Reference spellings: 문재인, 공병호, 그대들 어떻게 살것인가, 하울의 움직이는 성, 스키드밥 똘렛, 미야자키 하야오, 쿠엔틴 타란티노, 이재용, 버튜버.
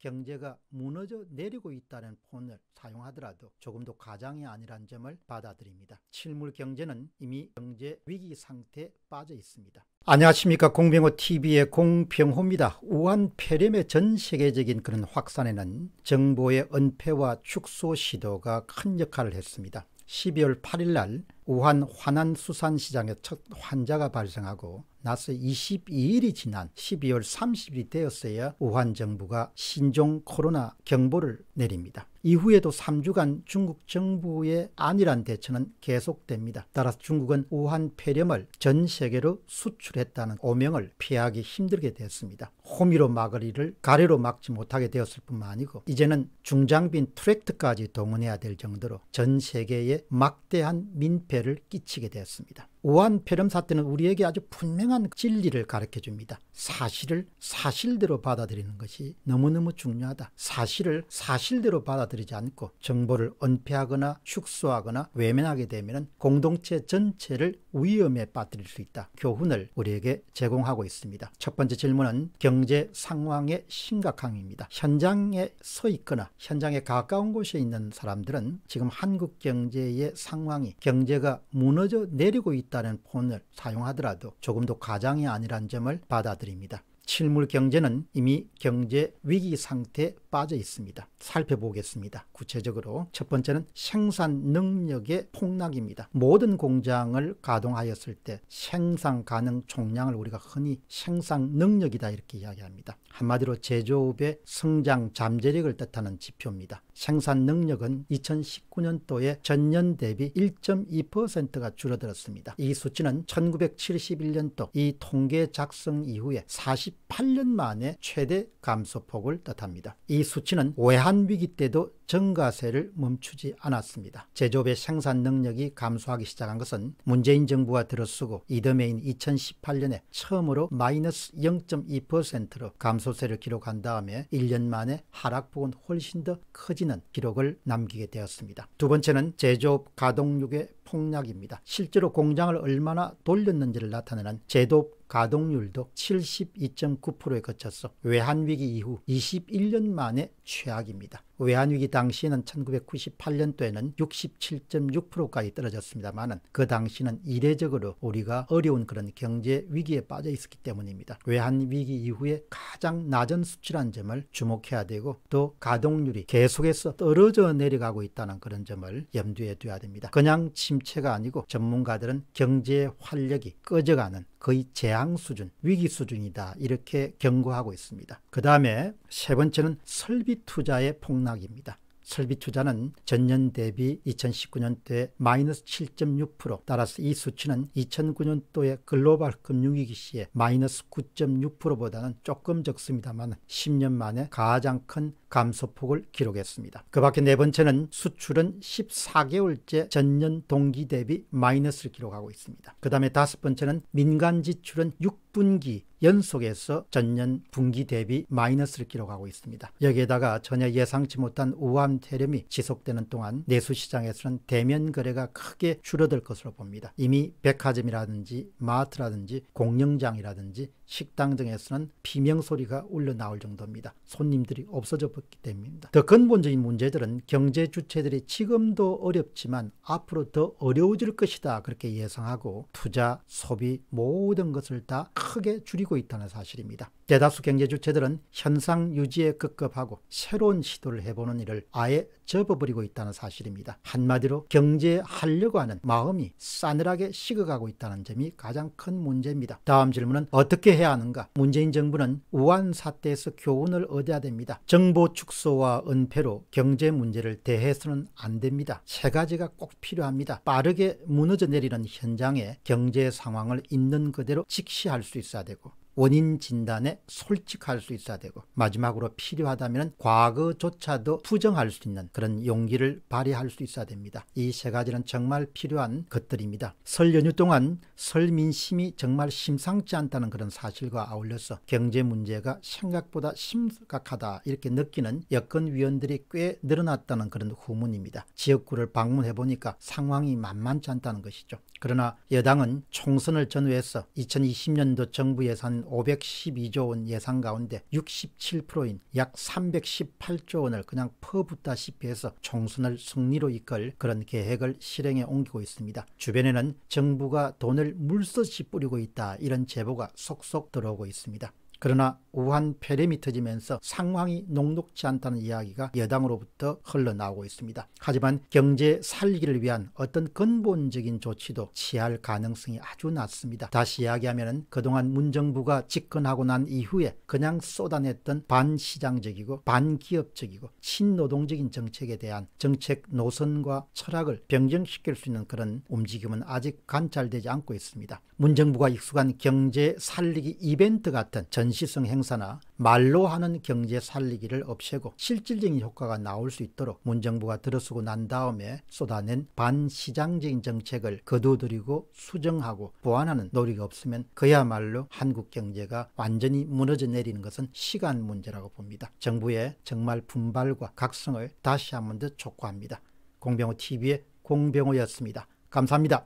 경제가 무너져 내리고 있다는 표현을 사용하더라도 조금 더 과장이 아니란 점을 받아들입니다. 실물 경제는 이미 경제 위기 상태에 빠져 있습니다. 안녕하십니까. 공병호TV의 공병호입니다. 우한 폐렴의 전 세계적인 그런 확산에는 정부의 은폐와 축소 시도가 큰 역할을 했습니다. 12월 8일 날 우한 화난수산시장에 첫 환자가 발생하고 나서 22일이 지난 12월 30일이 되었어야 우한 정부가 신종 코로나 경보를 내립니다. 이후에도 3주간 중국 정부의 안일한 대처는 계속됩니다. 따라서 중국은 우한 폐렴을 전 세계로 수출했다는 오명을 피하기 힘들게 되었습니다. 호미로 막을 일을 가래로 막지 못하게 되었을 뿐만 아니고 이제는 중장비인 트랙트까지 동원해야 될 정도로 전 세계에 막대한 민폐를 끼치게 되었습니다. 우한 폐렴 사태는 우리에게 아주 분명한 진리를 가르쳐줍니다. 사실을 사실대로 받아들이는 것이 너무너무 중요하다. 사실을 사실대로 받아들이지 않고 정보를 은폐하거나 축소하거나 외면하게 되면 공동체 전체를 위험에 빠뜨릴 수 있다. 교훈을 우리에게 제공하고 있습니다. 첫 번째 질문은 경제 상황의 심각함입니다. 현장에 서 있거나 현장에 가까운 곳에 있는 사람들은 지금 한국 경제의 상황이 경제가 무너져 내리고 있다 라는 표현을 사용하더라도 조금 더 과장이 아니란 점을 받아들입니다. 실물 경제는 이미 경제 위기 상태에 빠져 있습니다. 살펴보겠습니다. 구체적으로 첫 번째는 생산 능력의 폭락입니다. 모든 공장을 가동하였을 때 생산 가능 총량을 우리가 흔히 생산 능력이다 이렇게 이야기합니다. 한마디로 제조업의 성장 잠재력을 뜻하는 지표입니다. 생산 능력은 2019년도에 전년 대비 1.2%가 줄어들었습니다. 이 수치는 1971년도 이 통계 작성 이후에 48년 만에 최대 감소폭을 뜻합니다. 이 수치는 외환위기 때도 증가세를 멈추지 않았습니다. 제조업의 생산 능력이 감소하기 시작한 것은 문재인 정부가 들어서고 이듬해인 2018년에 처음으로 마이너스 0.2%로 감소세를 기록한 다음에 1년 만에 하락폭은 훨씬 더 커지는 기록을 남기게 되었습니다. 두 번째는 제조업 가동률의 폭락입니다. 실제로 공장을 얼마나 돌렸는지를 나타내는 제조업 가동률도 72.9%에 거쳐서 외환위기 이후 21년 만에 최악입니다. 외환위기 당시에는 1998년도에는 67.6%까지 떨어졌습니다만은 그 당시는 이례적으로 우리가 어려운 그런 경제 위기에 빠져 있었기 때문입니다. 외환위기 이후에 가장 낮은 수치란 점을 주목해야 되고 또 가동률이 계속해서 떨어져 내려가고 있다는 그런 점을 염두에 둬야 됩니다. 그냥 침체가 아니고 전문가들은 경제의 활력이 꺼져가는 거의 재앙 수준, 위기 수준이다 이렇게 경고하고 있습니다. 그 다음에 세 번째는 설비 투자의 폭락입니다. 설비 투자는 전년 대비 2019년도에 마이너스 7.6%, 따라서 이 수치는 2009년도에 글로벌 금융위기 시에 마이너스 9.6%보다는 조금 적습니다만 10년 만에 가장 큰 감소폭을 기록했습니다. 그 밖에 네 번째는 수출은 14개월째 전년 동기 대비 마이너스를 기록하고 있습니다. 그 다음에 다섯 번째는 민간 지출은 6분기 연속해서 전년 분기 대비 마이너스를 기록하고 있습니다. 여기에다가 전혀 예상치 못한 우한 폐렴이 지속되는 동안 내수시장에서는 대면 거래가 크게 줄어들 것으로 봅니다. 이미 백화점이라든지 마트라든지 공영장이라든지 식당 등에서는 비명소리가 울려나올 정도입니다. 손님들이 없어졌기 때문입니다. 더 근본적인 문제들은 경제 주체들이 지금도 어렵지만 앞으로 더 어려워질 것이다 그렇게 예상하고 투자, 소비 모든 것을 다 크게 줄이고 있다는 사실입니다. 대다수 경제 주체들은 현상 유지에 급급하고 새로운 시도를 해보는 일을 아예 접어버리고 있다는 사실입니다. 한마디로 경제하려고 하는 마음이 싸늘하게 식어가고 있다는 점이 가장 큰 문제입니다. 다음 질문은 어떻게 해야 하는가? 문재인 정부는 우한 사태에서 교훈을 얻어야 됩니다. 정보 축소와 은폐로 경제 문제를 대해서는 안 됩니다. 세 가지가 꼭 필요합니다. 빠르게 무너져 내리는 현장의 경제 상황을 있는 그대로 직시할 수 있어야 되고 원인 진단에 솔직할 수 있어야 되고 마지막으로 필요하다면 과거조차도 부정할 수 있는 그런 용기를 발휘할 수 있어야 됩니다. 이 세 가지는 정말 필요한 것들입니다. 설 연휴 동안 설 민심이 정말 심상치 않다는 그런 사실과 아울러서 경제 문제가 생각보다 심각하다 이렇게 느끼는 여건위원들이 꽤 늘어났다는 그런 후문입니다. 지역구를 방문해 보니까 상황이 만만치 않다는 것이죠. 그러나 여당은 총선을 전후해서 2020년도 정부 예산 512조 원 예산 가운데 67%인 약 318조 원을 그냥 퍼붓다시피 해서 총선을 승리로 이끌 그런 계획을 실행에 옮기고 있습니다. 주변에는 정부가 돈을 물듯이 뿌리고 있다, 이런 제보가 속속 들어오고 있습니다. 그러나 우한 폐렴이 터지면서 상황이 녹록지 않다는 이야기가 여당으로부터 흘러나오고 있습니다. 하지만 경제 살리기를 위한 어떤 근본적인 조치도 취할 가능성이 아주 낮습니다. 다시 이야기하면 그동안 문정부가 집권하고 난 이후에 그냥 쏟아냈던 반시장적이고 반기업적이고 친노동적인 정책에 대한 정책 노선과 철학을 변경시킬 수 있는 그런 움직임은 아직 관찰되지 않고 있습니다. 문정부가 익숙한 경제 살리기 이벤트 같은 전시성 행사나 말로 하는 경제 살리기를 없애고 실질적인 효과가 나올 수 있도록 문정부가 들어서고 난 다음에 쏟아낸 반시장적인 정책을 거두어들이고 수정하고 보완하는 노력이 없으면 그야말로 한국 경제가 완전히 무너져 내리는 것은 시간 문제라고 봅니다. 정부의 정말 분발과 각성을 다시 한 번 더 촉구합니다. 공병호 TV의 공병호였습니다. 감사합니다.